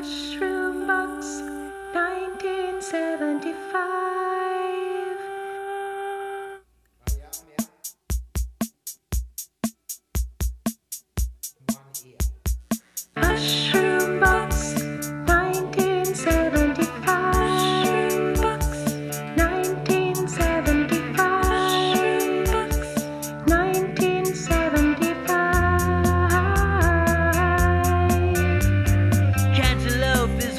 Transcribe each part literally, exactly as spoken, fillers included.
Mushroom Box, nineteen seventy-five. Mushroom Box, nineteen seventy-five. Box, nineteen seventy-five. Box, nineteen seventy-five.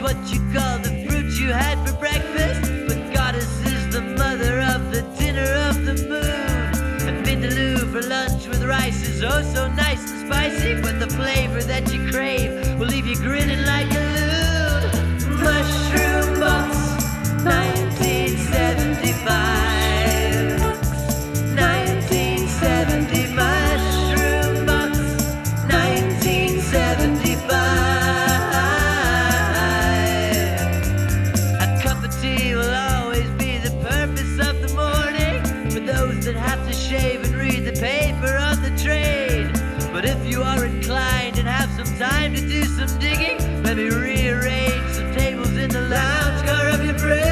What you call the fruit you had for breakfast, but goddess is the mother of the dinner of the moon. And vindaloo for lunch with rice is oh so nice and spicy, but the flavor that you crave will leave you grinning like a loon. Mushroom Box, nineteen seventy-five. Have to shave and read the paper on the train. But if you are inclined and have some time to do some digging, maybe rearrange some tables in the lounge car of your brain.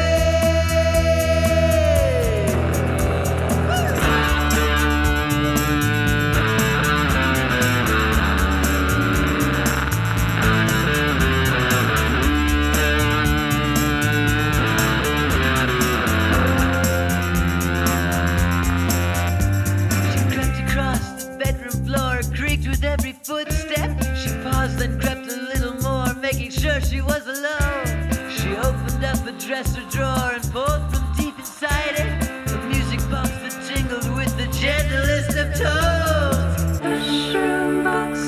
Every footstep she paused, then crept a little more, making sure she was alone. She opened up a dresser drawer and pulled from deep inside it a music box that tingled with the gentlest of tones. Mushroom Box,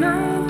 no.